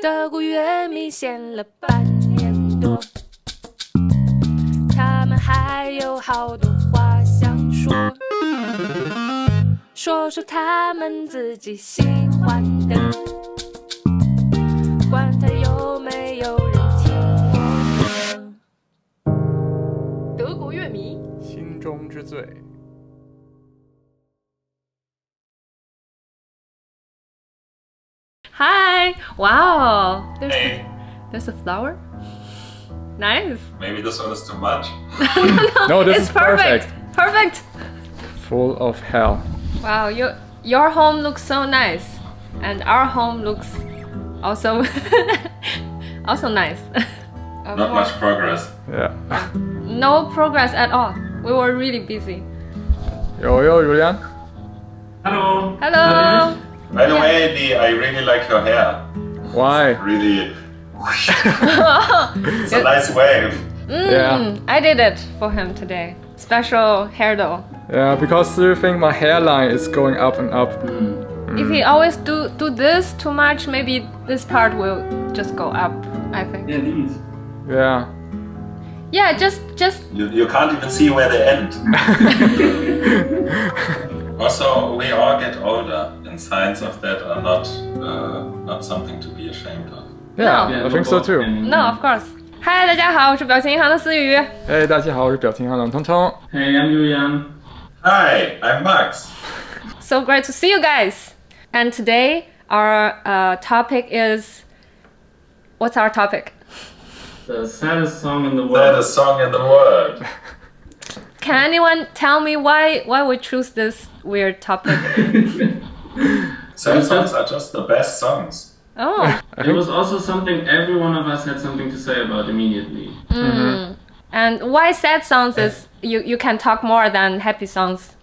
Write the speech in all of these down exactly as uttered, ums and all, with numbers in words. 德国乐迷闲了半年多，他们还有好多话想说，说说他们自己喜欢的，管他有没有人听过。德国乐迷心中之最。 Hi! Wow! There's, hey. a, there's a flower? Nice! Maybe this one is too much? no, no, this it's is perfect. perfect! Perfect! Full of hell. Wow, you, your home looks so nice. And our home looks also, also nice. Not more. much progress. Yeah. No progress at all. We were really busy. Yo, yo, Julian! Hello! Hello! Hello. By the yeah. way, Andy, I really like your hair. Why? It's really... it's a nice wave. Mm, yeah. I did it for him today. Special hairdo. Yeah, because you think my hairline is going up and up. Mm. Mm. If he always do, do this too much, maybe this part will just go up, I think. Yeah, these. Yeah. Yeah, just... just. You, you can't even see where they end. Also, we all get older, and signs of that are not uh, not something to be ashamed of. Yeah, yeah I think so too. No, of course. Hi, 大家好，我是表情银行的思雨。Hey, 大家好，我是表情银行的通通。Hey, I'm Julian. Hi, I'm Max. So great to see you guys. And today our uh, topic is what's our topic? The saddest song in the world. Saddest song in the world. Can anyone tell me why why we choose this weird topic? Sad songs are just the best songs. Oh. It was also something every one of us had something to say about immediately. Mm. Mm-hmm. And why sad songs is you, you can talk more than happy songs?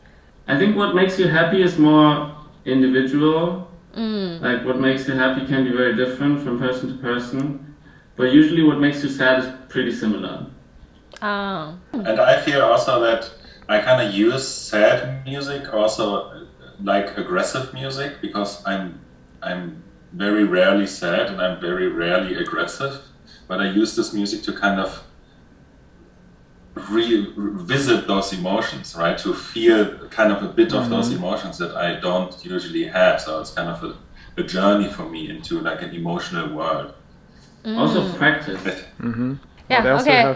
I think what makes you happy is more individual. Mm. Like what makes you happy can be very different from person to person. But usually what makes you sad is pretty similar. Oh. And I feel also that I kind of use sad music also like aggressive music because I'm I'm very rarely sad and I'm very rarely aggressive, but I use this music to kind of revisit those emotions, right? To feel kind of a bit of mm-hmm. those emotions that I don't usually have. So it's kind of a, a journey for me into like an emotional world. Mm. Also practice. Mm-hmm. Yeah. Okay.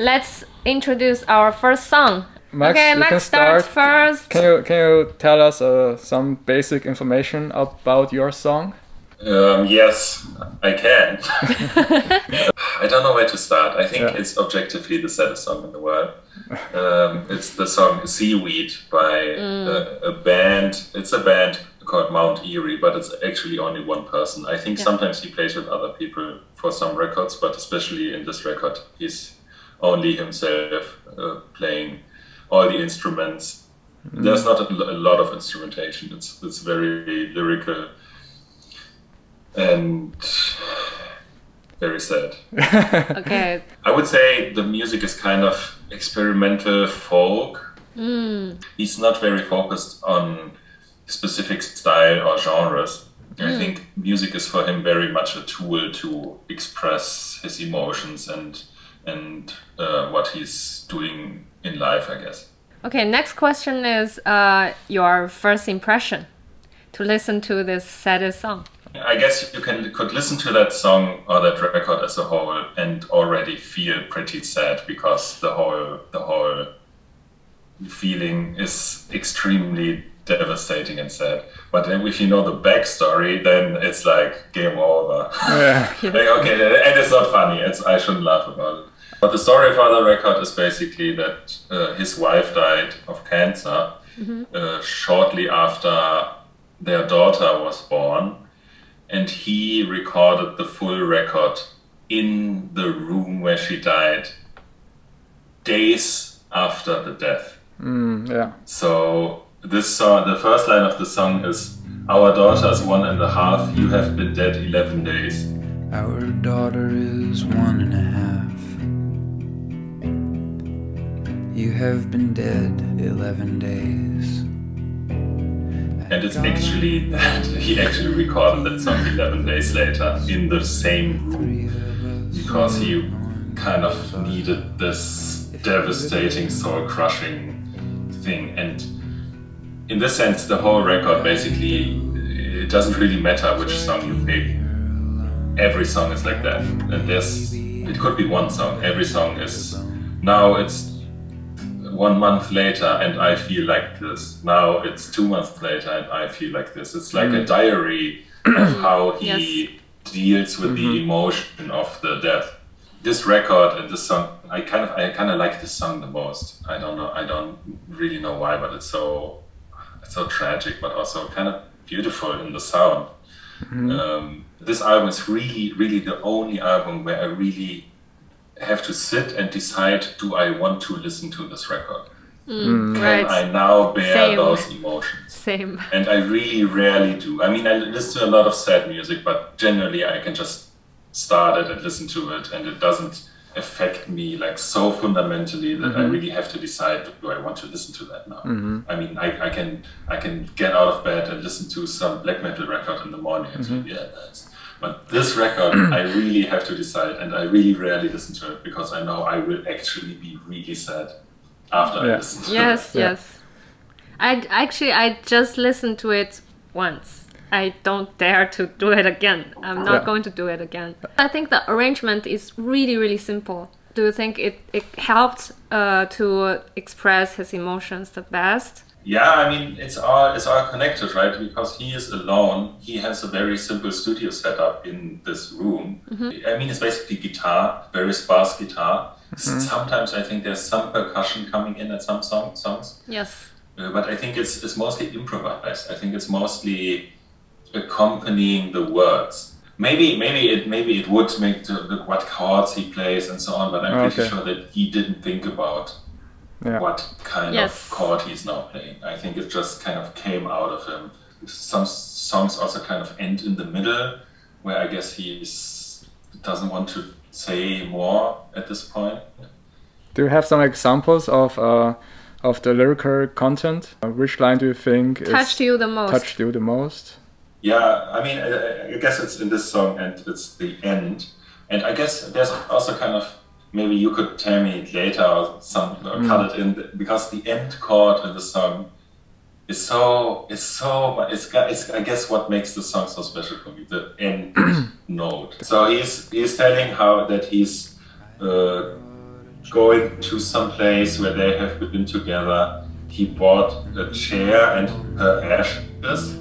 Let's introduce our first song. Max, okay, Max starts start. first. Can you can you tell us uh, some basic information about your song? Um, yes, I can. I don't know where to start. I think yeah. it's objectively the saddest song in the world. Um, it's the song "Seaweed" by mm. a, a band. It's a band called Mount Eerie, but it's actually only one person. I think yeah. sometimes he plays with other people for some records, but especially in this record, he's only himself uh, playing all the instruments. Mm. There's not a, a lot of instrumentation. It's it's very lyrical and very sad. Okay. I would say the music is kind of experimental folk. Mm. He's not very focused on specific style or genres. Mm. I think music is for him very much a tool to express his emotions and. and uh, what he's doing in life, I guess. Okay, next question is uh, your first impression to listen to this saddest song. I guess you can could listen to that song or that record as a whole and already feel pretty sad because the whole the whole feeling is extremely devastating and sad. But then if you know the backstory, then it's like game over. Yeah. Like, okay, and it's not funny. It's I shouldn't laugh about it. But the story for the record is basically that uh, his wife died of cancer mm-hmm. uh, shortly after their daughter was born. And he recorded the full record in the room where she died days after the death. Mm, yeah. So this song, the first line of the song is, "Our daughter is one and a half, you have been dead eleven days. Our daughter is one and a half. You have been dead eleven days. And it's actually that he actually recorded that song eleven days later in the same room, because he kind of needed this devastating, soul-crushing thing. And in this sense, the whole record basically, it doesn't really matter which song you pick. Every song is like that. And there's, it could be one song. Every song is, now it's one month later and I feel like this. Now it's two months later and I feel like this. It's like mm. a diary of how he yes. deals with mm-hmm. the emotion of the death. This record and this song, I kind of, I kind of like this song the most. I don't know, I don't really know why, but it's so, it's so tragic, but also kind of beautiful in the sound. Mm-hmm. Um, this album is really, really the only album where I really have to sit and decide, do I want to listen to this record? Mm, Can right. I now bear Same. those emotions? Same. And I really rarely do. I mean, I listen to a lot of sad music, but generally I can just start it and listen to it, and it doesn't affect me like so fundamentally that mm-hmm. I really have to decide, do I want to listen to that now? Mm-hmm. I mean, I, I can I can get out of bed and listen to some black metal record in the morning and mm-hmm. say, yeah, that's... But this record, I really have to decide, and I really rarely listen to it because I know I will actually be really sad after yeah. I listen to yes, it. Yes, yes. I actually I just listened to it once. I don't dare to do it again. I'm not yeah. going to do it again. I think the arrangement is really, really simple. Do you think it it helped uh, to express his emotions the best? Yeah, I mean, it's all it's all connected, right? Because he is alone. He has a very simple studio setup in this room. Mm-hmm. I mean, it's basically guitar, very sparse guitar. Mm-hmm. Sometimes I think there's some percussion coming in at some song, songs. Yes. Uh, but I think it's it's mostly improvised. I think it's mostly accompanying the words. Maybe maybe it maybe it would make the, the, what chords he plays and so on. But I'm okay. pretty sure that he didn't think about. Yeah. What kind yes. of chord he's now playing. I think it just kind of came out of him. Some songs also kind of end in the middle, where I guess he doesn't want to say more at this point. Do you have some examples of uh, of the lyrical content? Which line do you think touched you the most? Touched you the most? Yeah, I mean, I, I guess it's in this song, and it's the end. And I guess there's also kind of, maybe you could tell me later or some or mm. cut it in, because the end chord in the song is so it's so it's, it's I guess what makes the song so special for me, the end note. So he's he's telling how that he's uh, going to some place where they have been together. He bought a chair and her ashes,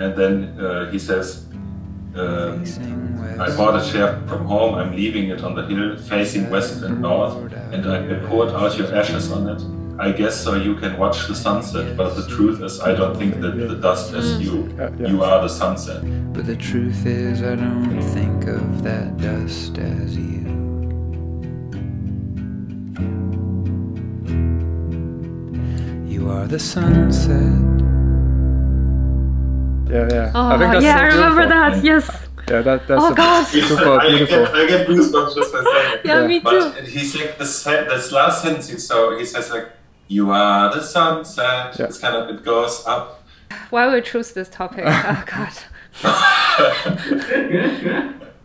and then uh, he says, Um, I bought a chair from home, I'm leaving it on the hill, facing west and north, and I poured out your ashes on it. I guess so you can watch the sunset, but the truth is I don't think that the dust is you. You are the sunset. But the truth is I don't think of that dust as you. You are the sunset. Yeah, yeah. Oh, I think that's yeah, so I remember that. And yes. Yeah, that, that's oh, God. Super beautiful. I get goosebumps just by saying it. Yeah, yeah, me too. But he's like, this, this last sentence, so he says like, you are the sunset. Yeah. It's kind of, it goes up. Why would we choose this topic? Oh, God.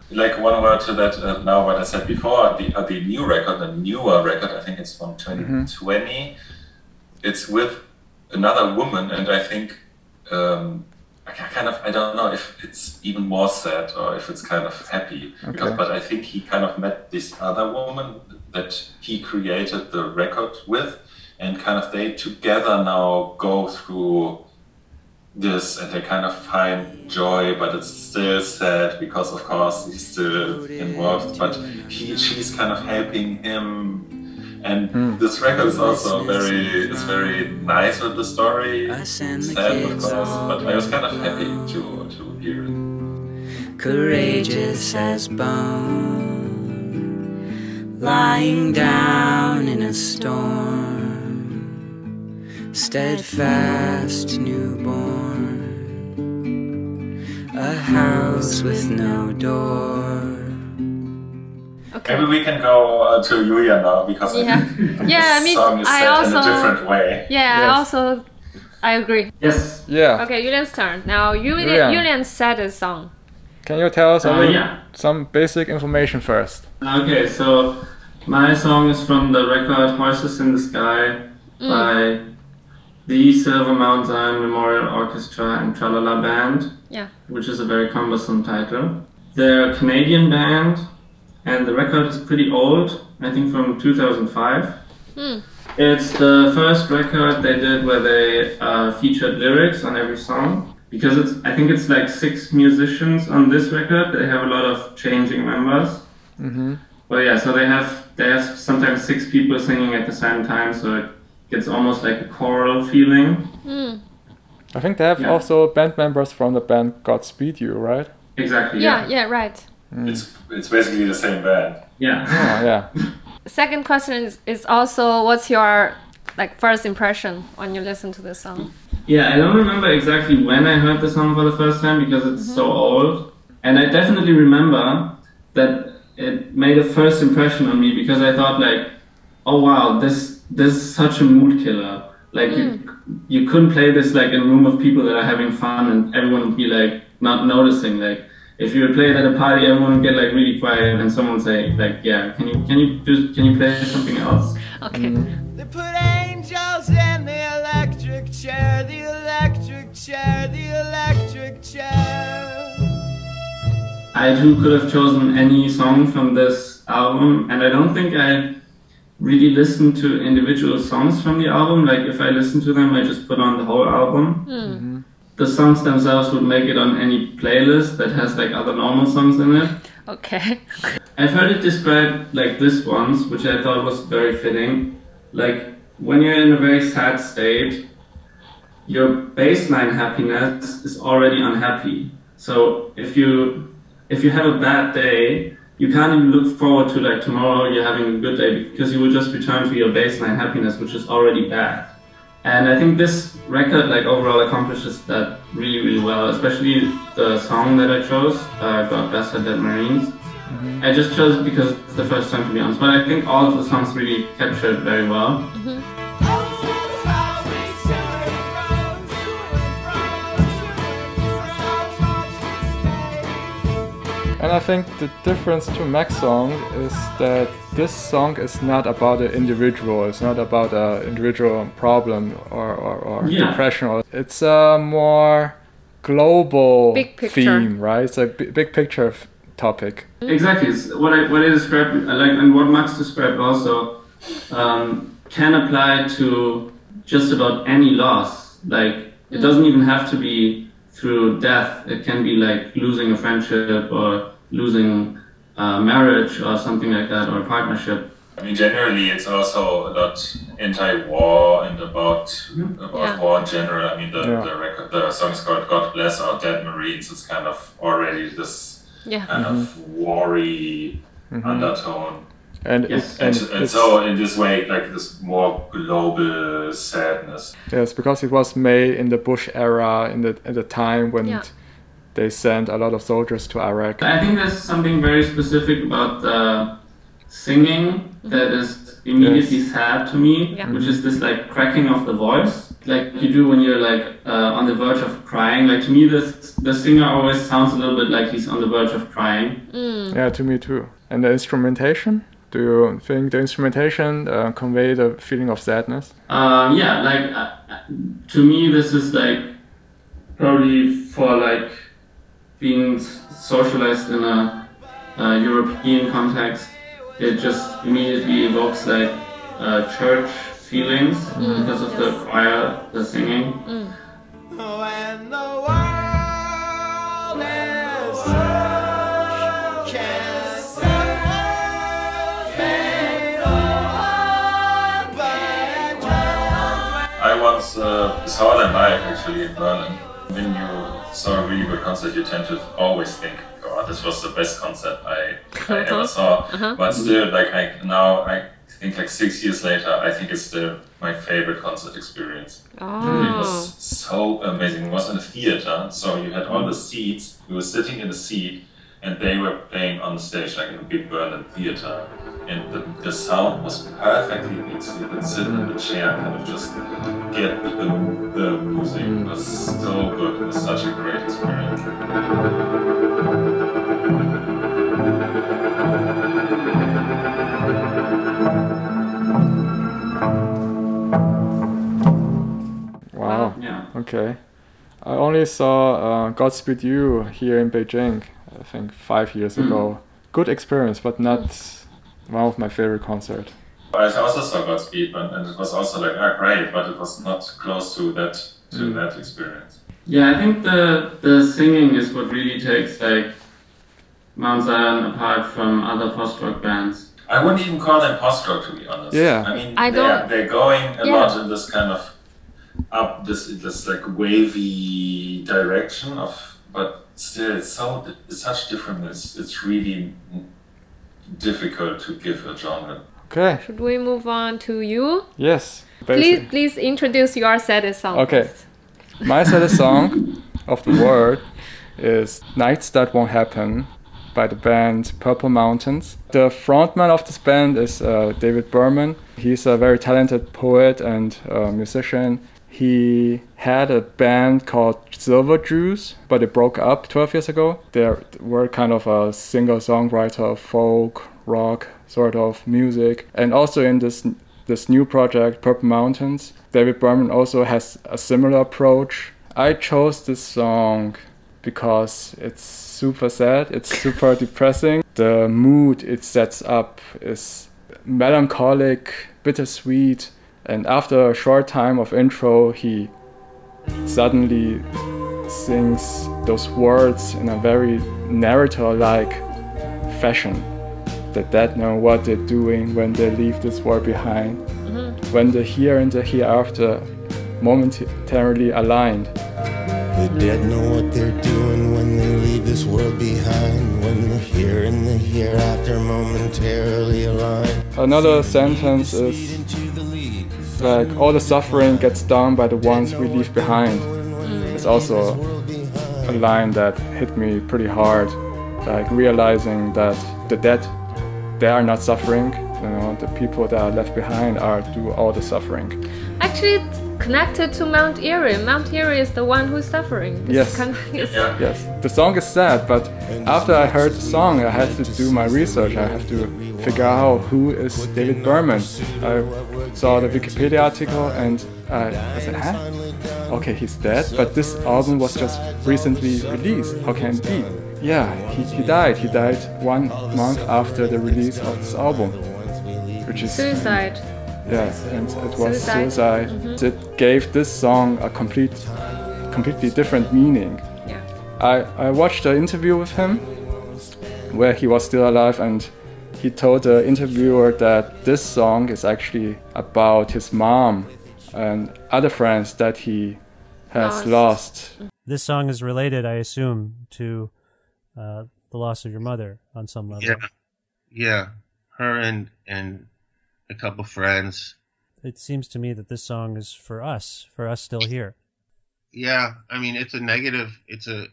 Like one word to that, uh, now what I said before, the, uh, the new record, the newer record, I think it's from twenty twenty. Mm-hmm. It's with another woman, and I think, um, I kind of, I don't know if it's even more sad or if it's kind of happy, okay. because, but I think he kind of met this other woman that he created the record with, and kind of they together now go through this, and they kind of find joy, but it's still sad because of course he's still involved, but he, she's kind of helping him. And mm. this record is also very, it's very nice with the story, sad of course, but I was kind of happy to, to hear it. Courageous as bone, lying down in a storm, steadfast newborn, a house with no door. Okay. Maybe we can go uh, to Julia now, because yeah, I think yeah, this I mean, song is I set also, in a different way. Yeah, yes. I also I agree. Yes. Yeah. Okay, Julian's turn. Now, Julian, Julian. Julian said a song. Can you tell us uh, little, yeah. some basic information first? Okay, so my song is from the record Horses in the Sky mm. by the Silver Mount Zion Memorial Orchestra and Tralala Band, yeah. which is a very cumbersome title. They're a Canadian band, and the record is pretty old, I think from two thousand five. Mm. It's the first record they did where they uh, featured lyrics on every song. Because it's, I think it's like six musicians on this record. They have a lot of changing members. Mm-hmm. But yeah, so they have they have sometimes six people singing at the same time, so it gets almost like a choral feeling. Mm. I think they have yeah. also band members from the band Godspeed You, right? Exactly. Yeah, yeah, yeah right. Mm. It's it's basically the same band. Yeah. Oh, yeah. Second question is, is also what's your like first impression when you listen to this song? Yeah, I don't remember exactly when I heard the song for the first time because it's mm-hmm. so old. And I definitely remember that it made a first impression on me because I thought like, oh wow, this this is such a mood killer. Like mm. you, you couldn't play this like in a room of people that are having fun and everyone would be like not noticing. Like if you would play it at a party, everyone would get like really quiet and someone would say like, yeah, can you can you just can you play something else? Okay. Mm. They put angels in the electric chair, the electric chair, the electric chair. I too could have chosen any song from this album, and I don't think I really listened to individual songs from the album. Like if I listened to them, I just put on the whole album. Mm-hmm. The songs themselves would make it on any playlist that has like other normal songs in it. Okay. I've heard it described like this once, which I thought was very fitting. Like when you're in a very sad state, your baseline happiness is already unhappy. So if you if you have a bad day, you can't even look forward to like tomorrow you're having a good day because you will just return to your baseline happiness, which is already bad. And I think this record like overall accomplishes that really, really well, especially the song that I chose, uh, God Bless Our Dead Marines. Mm-hmm. I just chose it because it's the first time to be honest, but I think all of the songs really captured very well. Mm-hmm. And I think the difference to Max's song is that this song is not about an individual. It's not about an individual problem or, or, or yeah. depression. It's a more global big theme, right? It's a big picture topic. Exactly. It's what I what I described, like, and what Max described also um, can apply to just about any loss. Like it doesn't even have to be through death. It can be like losing a friendship or losing a marriage or something like that, or a partnership. I mean, generally, it's also a lot anti-war and about about yeah. war in general. I mean, the yeah. the, record, the song is called "God Bless Our Dead Marines." It's kind of already this yeah. kind mm-hmm. of war-y mm-hmm. undertone. And, yes. and, and, and so in this way, like this more global sadness. Yes, because it was made in the Bush era, in the, in the time when yeah. they sent a lot of soldiers to Iraq. I think there's something very specific about the singing that is immediately yes. sad to me, yeah. which is this like cracking of the voice, like you do when you're like uh, on the verge of crying. Like to me, this, the singer always sounds a little bit like he's on the verge of crying. Mm. Yeah, to me too. And the instrumentation? Do you think the instrumentation uh, conveyed a feeling of sadness? Um, yeah, like uh, to me, this is like probably for like being socialized in a, a European context. It just immediately evokes like uh, church feelings mm. because of yes. the choir, the singing. Mm. Oh, and the world is... Uh, saw them live actually in Berlin. When you saw a really good concert, you tend to always think, "God, this was the best concert I, I ever saw." Uh-huh. But still, like I, now, I think like six years later, I think it's still my favorite concert experience. Oh. It was so amazing. It was in a theater, so you had all the seats. We were sitting in a seat, and they were playing on the stage like in a big Berlin theater. and the, the sound was perfectly mixed. You could sit in the chair and kind of just get the, the music. It was so good. It was such a great experience. Wow. Yeah. Okay. I only saw uh, Godspeed You here in Beijing, I think five years mm. ago. Good experience, but not one of my favorite concerts. I also saw Godspeed, but, and it was also like, ah, great, but it was not close to that to mm. that experience. Yeah, I think the the singing is what really takes like Mount Zion apart from other post-rock bands. I wouldn't even call them post-rock, to be honest. Yeah. I mean, I they're, they're going a yeah. lot in this kind of up this this like wavy direction of, but still it's so it's such different. It's it's really difficult to give a genre. Okay. Should we move on to you? Yes. Basically. Please please introduce your saddest song. Okay. My saddest song of the world is "Nights That Won't Happen" by the band Purple Mountains. The frontman of this band is uh, David Berman. He's a very talented poet and uh, musician. He had a band called Silver Jews, but it broke up twelve years ago. They were kind of a singer-songwriter, folk, rock sort of music. And also in this, this new project, Purple Mountains, David Berman also has a similar approach. I chose this song because it's super sad, it's super depressing. The mood it sets up is melancholic, bittersweet, and after a short time of intro, he suddenly sings those words in a very narrator-like fashion. The dead know what they're doing when they leave this world behind, mm-hmm. when the here and the hereafter momentarily aligned. The dead know what they're doing when they leave this world behind, when the here and the hereafter momentarily align. Another sentence is like, all the suffering gets done by the ones we leave behind. It's also a line that hit me pretty hard, like realizing that the dead, they are not suffering, you know, the people that are left behind are do all the suffering. Actually, it's connected to Mount Eerie. Mount Eerie is the one who's suffering. Yes. Kind of, yes. Yes. The song is sad, but after I heard the song, I had to do my research. I had to figure out who is David Berman. I saw the Wikipedia article and I, I said, huh? Okay, he's dead, but this album was just recently released. How can it be? Yeah, he, he died. He died one month after the release of this album, which is suicide. Yeah, and it was suicide. suicide. Mm-hmm. It gave this song a complete, completely different meaning. Yeah. I, I watched an interview with him where he was still alive, and he told the interviewer that this song is actually about his mom and other friends that he has lost. lost. This song is related, I assume, to uh, the loss of your mother on some level. Yeah, yeah. Her and... and a couple friends. It seems to me that this song is for us, for us still here. Yeah, I mean, it's a negative, it's a,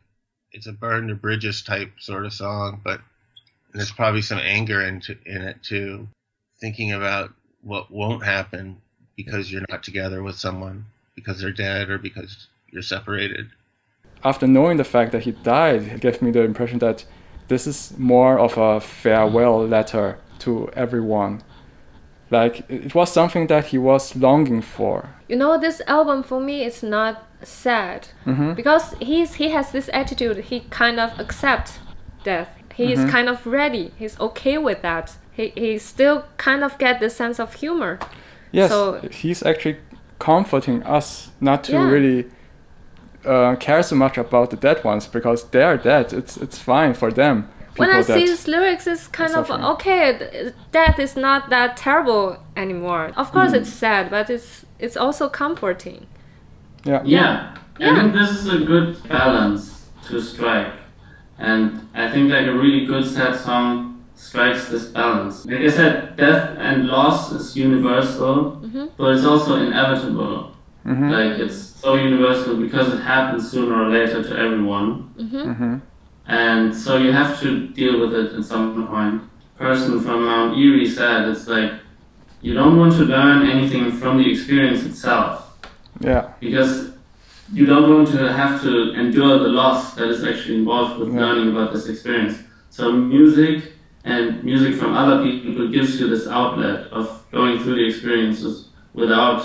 it's a burn the bridges type sort of song, but there's probably some anger in in it too, thinking about what won't happen because you're not together with someone, because they're dead or because you're separated. After knowing the fact that he died, it gave me the impression that this is more of a farewell letter to everyone. Like, it was something that he was longing for. You know, this album for me is not sad. Mm-hmm. Because he's, he has this attitude, he kind of accepts death. He mm-hmm. is kind of ready, he's okay with that. He, he still kind of gets this sense of humor. Yes, so, he's actually comforting us not to yeah. really uh, care so much about the dead ones, because they are dead, it's, it's fine for them. People when I see his lyrics, it's kind of, okay, death is not that terrible anymore. Of course mm. it's sad, but it's it's also comforting. Yeah. yeah. Yeah, I think this is a good balance to strike. And I think like a really good sad song strikes this balance. Like I said, death and loss is universal, mm-hmm. but it's also inevitable. Mm-hmm. Like, it's so universal because it happens sooner or later to everyone. Mm-hmm. Mm-hmm. And so you have to deal with it at some point. person from Mount Eerie said, it's like, you don't want to learn anything from the experience itself. Yeah. Because you don't want to have to endure the loss that is actually involved with yeah. learning about this experience. So music and music from other people gives you this outlet of going through the experiences without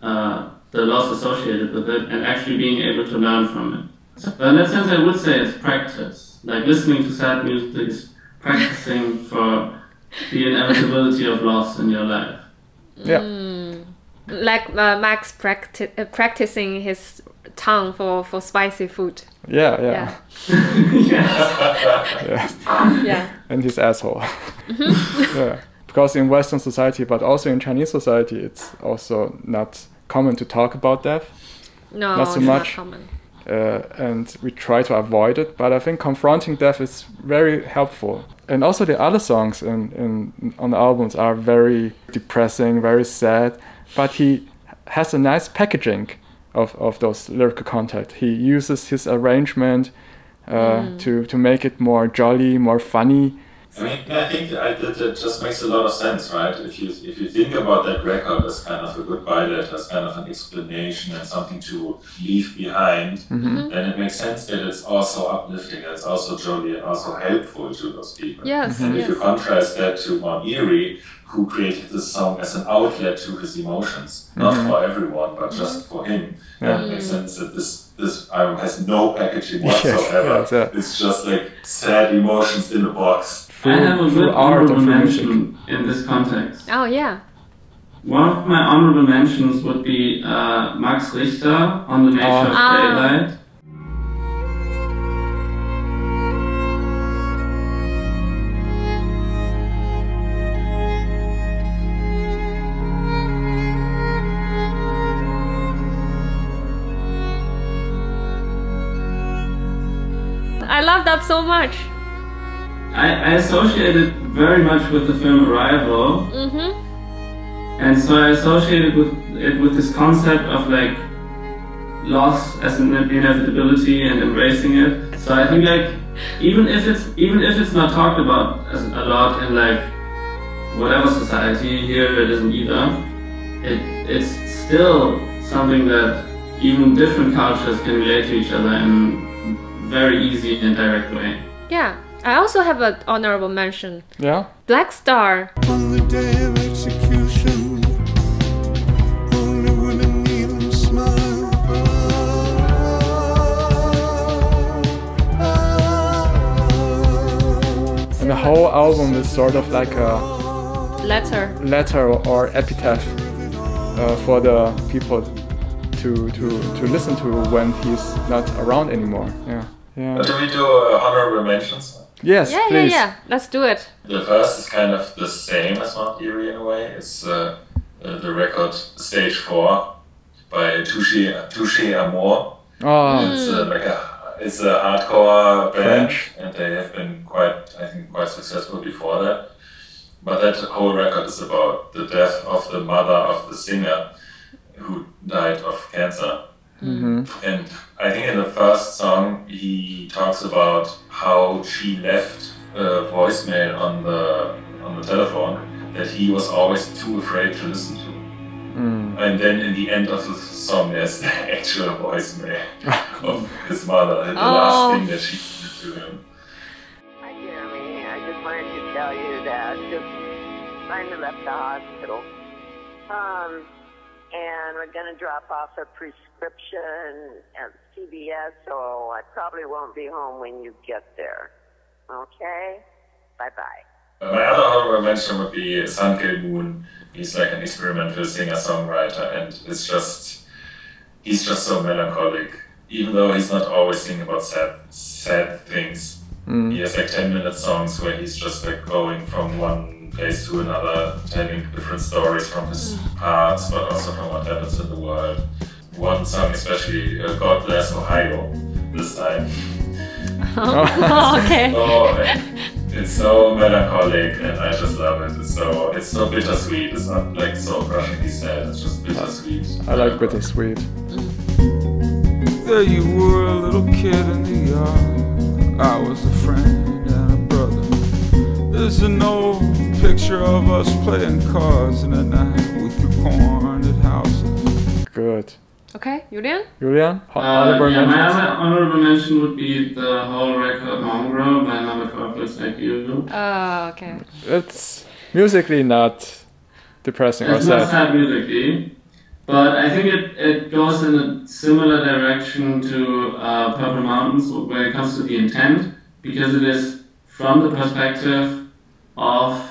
uh, the loss associated with it, and actually being able to learn from it. So in that sense, I would say it's practice. Like listening to sad music is practicing for the inevitability of loss in your life. Yeah. Mm, like uh, Max practi uh, practicing his tongue for, for spicy food. Yeah, yeah. Yeah. yeah. yeah. yeah. And his asshole. Mm-hmm. yeah. Because in Western society, but also in Chinese society, it's also not common to talk about death. No, not so it's much. Not common. Uh, and we try to avoid it, but I think confronting death is very helpful. And also the other songs in, in, on the albums are very depressing, very sad, but he has a nice packaging of, of those lyrical content. He uses his arrangement uh, mm. to, to make it more jolly, more funny. I mean, I think that it just makes a lot of sense, right? If you, if you think about that record as kind of a goodbye letter, as kind of an explanation and something to leave behind, mm-hmm. then it makes sense that it's also uplifting, it's also jolly and also helpful to those people. Yes, mm-hmm. And yes. if you contrast that to Mount Eerie, who created this song as an outlet to his emotions, mm-hmm. not for everyone, but just mm-hmm. for him, yeah. then it makes sense that this This album has no packaging whatsoever. Yes, yes, yeah. It's just like sad emotions in a box. I have a good honorable mention in this context. Oh yeah. One of my honorable mentions would be uh, Max Richter on the nature oh. of daylight. Ah. So much. I, I associate it very much with the film Ravel, mm-hmm. and so I associate it with it with this concept of like loss as an inevitability and embracing it. So I think like even if it's even if it's not talked about as a lot in like whatever society, here it isn't either. It it's still something that even different cultures can relate to each other and. Very easy and direct way. Yeah, I also have an honorable mention. Yeah. Black Star. On the day of execution, only women need them smile. Oh, oh, oh. And the whole album is sort of like a letter, letter or epitaph uh, for the people to to to listen to when he's not around anymore. Yeah. Yeah. Do we do uh, honorable mentions? Yes, yeah, please. Yeah, yeah, let's do it. The first is kind of the same as Mount Eerie in a way. It's uh, uh, the record Stage four by Touché Touché Amoré. Oh. It's uh, like a it's a hardcore band, French. And they have been quite I think quite successful before that. But that whole record is about the death of the mother of the singer, who died of cancer. Mm-hmm. And I think in the first song he talks about how she left a voicemail on the on the telephone that he was always too afraid to listen to. Mm. And then in the end of the song there's the actual voicemail of his mother, the oh. last thing that she did to him. I hear me, I just wanted to tell you that just finally left the hospital. Um And we're going to drop off a prescription at C V S, so I probably won't be home when you get there. Okay? Bye-bye. My other honorable mention would be Sanke Moon. He's like an experimental singer-songwriter, and it's just... He's just so melancholic. Even though he's not always singing about sad, sad things. Mm. He has like ten-minute songs where he's just like going from one place to another, telling different stories from his past, but also from what happens in the world. One song especially, uh, God Bless Ohio, this time. Oh, okay. So, it's so melancholic and I just love it. It's so, it's so bittersweet. It's not like so crushingly sad, it's just bittersweet. I like bittersweet. There you were, a little kid in the yard. I was a friend and a brother. There's an old picture of us playing cards in the night with the haunted houses. Good. Okay, Julian? Julian? Honorable uh, yeah, mention? My other honorable mention would be the whole record Mongrel by Number Twelve Looks Like You. Oh, okay. It's musically not depressing it's or sad. It's not sad musically, but I think it, it goes in a similar direction to uh, Purple Mountains when it comes to the intent, because it is from the perspective of,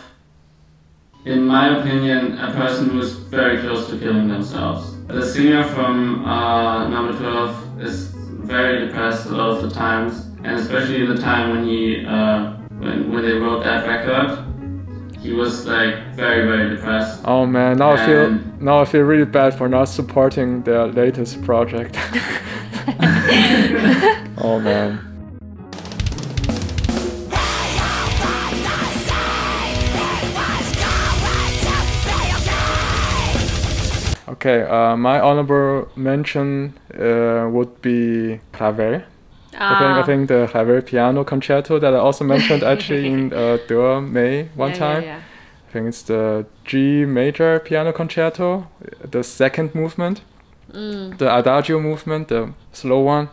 in my opinion, a person who is very close to killing themselves. The singer from uh, Number twelve is very depressed a lot of the times, and especially the time when he uh, when, when they wrote that record, he was like very very depressed. Oh man, now and I feel now I feel really bad for not supporting their latest project. Oh man. Okay, uh, my honorable mention uh, would be Ravel. Ah. I, think, I think the Ravel piano concerto that I also mentioned actually in uh, Dürr May one yeah, time. Yeah, yeah. I think it's the G major piano concerto, the second movement, mm. the adagio movement, the slow one.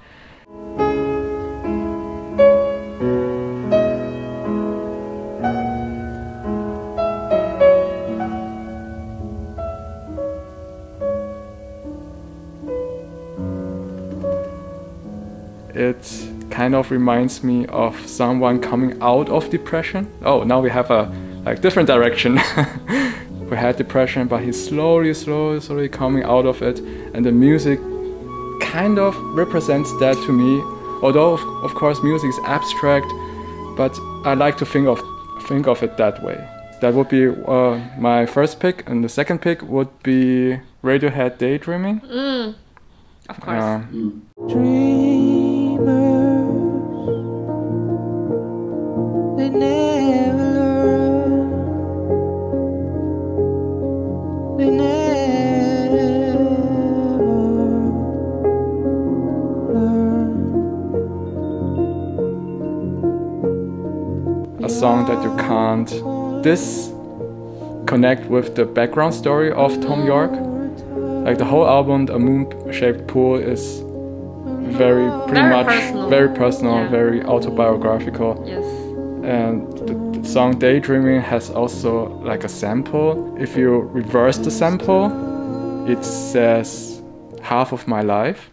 It kind of reminds me of someone coming out of depression. Oh, now we have a like different direction. We had depression, but he's slowly, slowly, slowly coming out of it. And the music kind of represents that to me. Although, of, of course, music is abstract, but I like to think of, think of it that way. That would be uh, my first pick. And the second pick would be Radiohead Daydreaming. Mm, of course. Uh, mm. Dream. They never learn. They never learn. A song that you can't disconnect with the background story of Thom Yorke. Like the whole album, A Moon Shaped Pool, is very pretty very much personal. very personal, yeah. very autobiographical. Yes. And the, the song Daydreaming has also like a sample. If you reverse the sample, it says half of my life.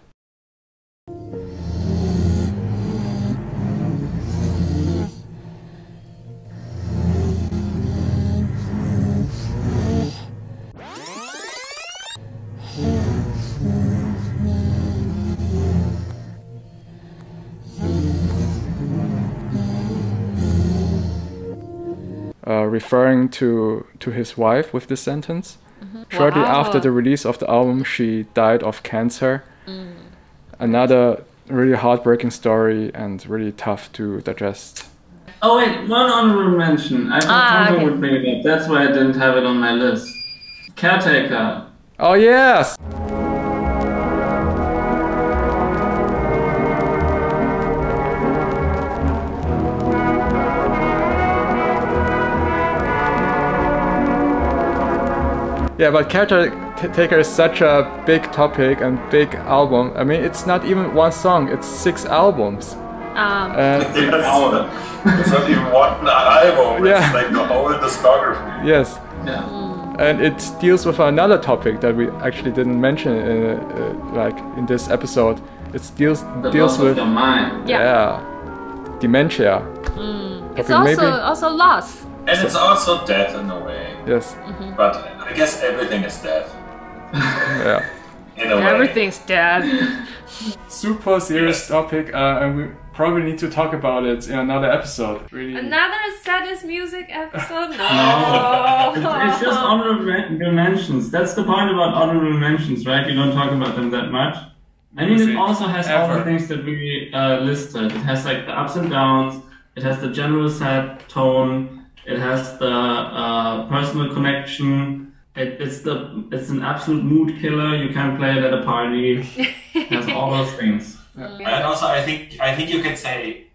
Referring to, to his wife with this sentence. Mm-hmm. Shortly wow. after the release of the album, she died of cancer. Mm. Another really heartbreaking story and really tough to digest. Oh wait, one honorable mention. I thought ah, Tonto okay. would bring it up. That's why I didn't have it on my list. Caretaker. Oh yes! Yeah, but Caretaker is such a big topic and big album. I mean, it's not even one song, it's six albums. Um, and yes. It's not even one album, yeah. It's like the whole discography. Yes. Yeah. Mm. And it deals with another topic that we actually didn't mention in, uh, uh, like in this episode. It deals, the deals with your mind. Yeah. yeah. Dementia. Mm. It's also, maybe, also loss. And so, it's also death in a way. Yes. Mm-hmm. But I guess everything is dead. Yeah. In a way. Everything's dead. Super serious topic, uh, and we probably need to talk about it in another episode. Really. Another saddest music episode? No. it's, it's just honorable mentions. That's the point about honorable mentions, right? You don't talk about them that much. I mean, it also has Ever. all the things that we uh, listed. It has like the ups and downs. It has the general sad tone. It has the uh, personal connection. It, it's the it's an absolute mood killer. You can't play it at a party. It has all those things. Yeah. And also, I think I think you can say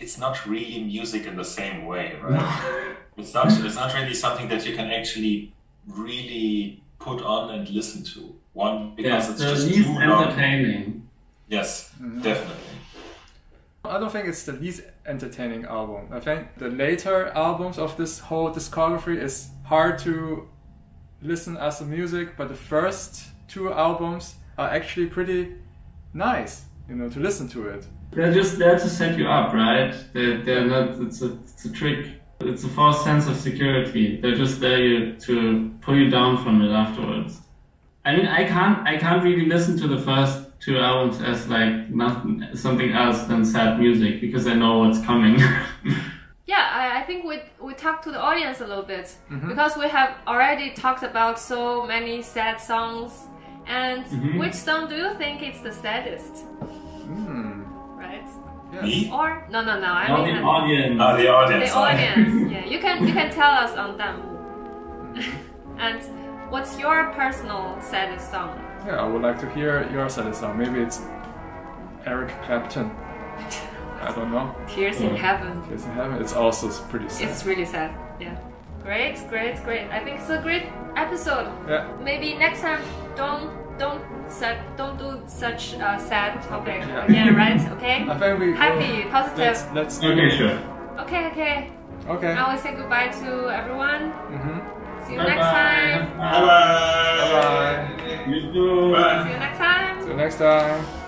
it's not really music in the same way, right? It's not, it's not really something that you can actually really put on and listen to. One, because yeah, it's just least too entertaining. Long. Yes, mm-hmm. Definitely. I don't think it's the least entertaining album. I think the later albums of this whole discography is hard to listen as the music, but the first two albums are actually pretty nice, you know, to listen to it. They're just there to set you up, right? They're, they're not, it's a, it's a trick. It's a false sense of security. They're just there to pull you down from it afterwards. I mean, I can't, I can't really listen to the first two albums as like nothing, something else than sad music, because I know what's coming. Yeah, I, I think we we talk to the audience a little bit, mm-hmm. because we have already talked about so many sad songs, and mm-hmm. which song do you think is the saddest? Mm. Right? Yes. Or no, no, no. I Not mean the audience. Not the audience. The audience. Yeah, you can you can tell us on them. And what's your personal saddest song? Yeah, I would like to hear your saddest song. Maybe it's Eric Clapton. I don't know. Tears in Heaven. Tears in Heaven. It's also pretty sad. It's really sad. Yeah. Great, great, great. I think it's a great episode. Yeah. Maybe next time, don't, don't, don't do such a uh, sad topic okay, again, yeah. Right? Okay. I think we happy, will, positive. Let's, let's okay, sure. Okay, okay. Okay. I will say goodbye to everyone. Mm-hmm. See you bye next bye. Time. Bye bye. Bye bye. You too. Bye. See you next time. See you next time.